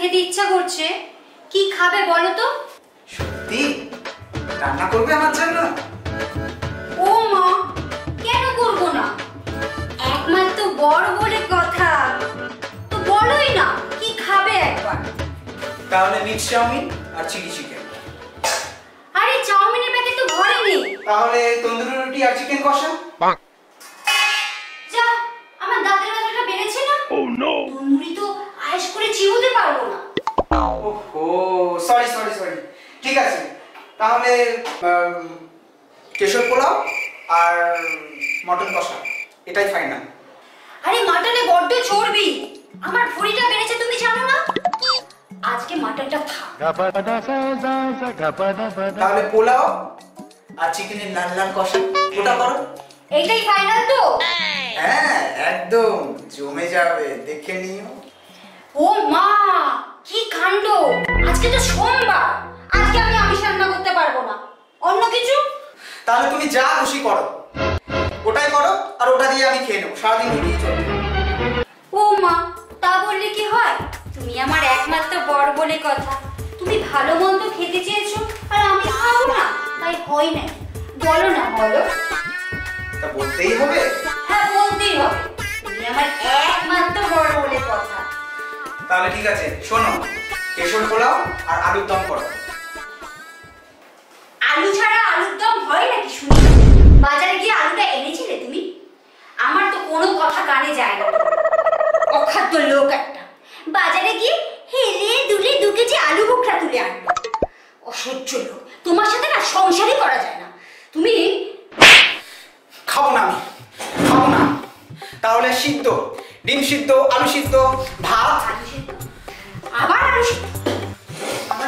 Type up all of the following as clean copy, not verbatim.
খেতে ইচ্ছা করছে, কি খাবে বলো তো? সত্যি রান্না করবে আমার জন্য? ও মা, কেন করব না, একমাত্র বড় বলে কথা। তো বলোই না কি খাবে একবার। তাহলে মিক্স চাউমিন আর চিলি চিকেন। আরে চাউমিনের প্যাকেট তো ঘরে নেই। তাহলে তন্দুরি রুটি আর চিকেন কষা। যা, আমার দাঁতের ব্যথাটা বেড়েছে না? ও নো, তন্দুরি তো আয়েশ করে চিবোতে পারবো না। ওহো, সরি। ঠিক আছে, তাহলে কেশর পোলাও আর মটন কষা, এটাই ফাইনাল। আরে মটনে বড্ড চর্বি, আমার ভুঁড়িটা বেড়েছে তুমি জানো না? আজকে মটনটা খা। তাহলে পোলাও আর চিকেনের লাল লাল কষা, ওটা করো। এটাই ফাইনাল তো? হ্যাঁ, একদম জমে যাবে, দেখে নিও। ও মা, কি কাণ্ড! আজকে তো সোমবার, আজকে আমি আমিষ রান্না করতে পারবো না। অন্য কিছু? তাহলে তুমি যা খুশি করো, ওটাই করো, আর ওটা দিয়ে আমি খেয়ে নেবো, সারাদিন মিটিয়ে চলবো। ও মা, তা বললে কি হয়? তুমি আমার একমাত্র বড় বলে কথা। তুমি ভালো মন্দ খেতে চেয়েছো আর আমি খাও না, তাই হয় না। বলো না, বলো। তা বলতেই হবে। হ্যাঁ, বলতেই হবে, তুমি আমার একমাত্র বড় বলে কথা। তাহলে ঠিক আছে, শোনো, কেশর পোলাও আর আলুর দম করো। আলু ছাড়া আলুর দম হয় নাকি শুনি? বাজারে গিয়ে আলুটা এনেছিলে তুমি? আমার তো কোনো কথা কানে যায় না, অখাদ্য লোক একটা। বাজারে গিয়ে হেলে দুলে 2 কেজি আলু বোখরা তুলে আনলো, অসহ্য লোক। তোমার সাথে না সংসারই করা যায় না। তুমি খাও না, আমি খাও না। তাহলে সিদ্ধ ডিম সিদ্ধ, আলু সিদ্ধ, ভাত, আবার আলু সিদ্ধ। আবার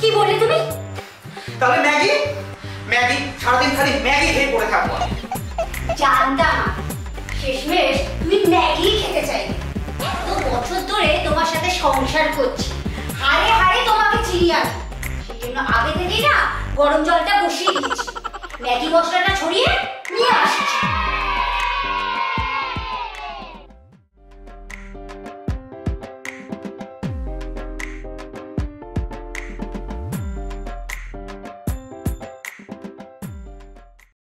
কি বলে তুমি? তাহলে ম্যাগি, সারাদিন খালি ম্যাগি খেয়ে পড়ে থাকবো। জানতাম শেষমেশ তুমি ম্যাগি খেতে চাইবে। এত বছর ধরে তোমার সাথে সংসার করছি, হারে হারে তোমাকে চিনি আমি, সেই জন্য আগে থেকেই না গরম জলটা বসিয়ে দিয়েছি, ম্যাগি মশলাটা ছড়িয়ে নিয়ে আসছি।